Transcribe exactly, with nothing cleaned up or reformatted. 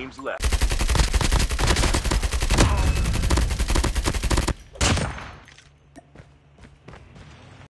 teams left.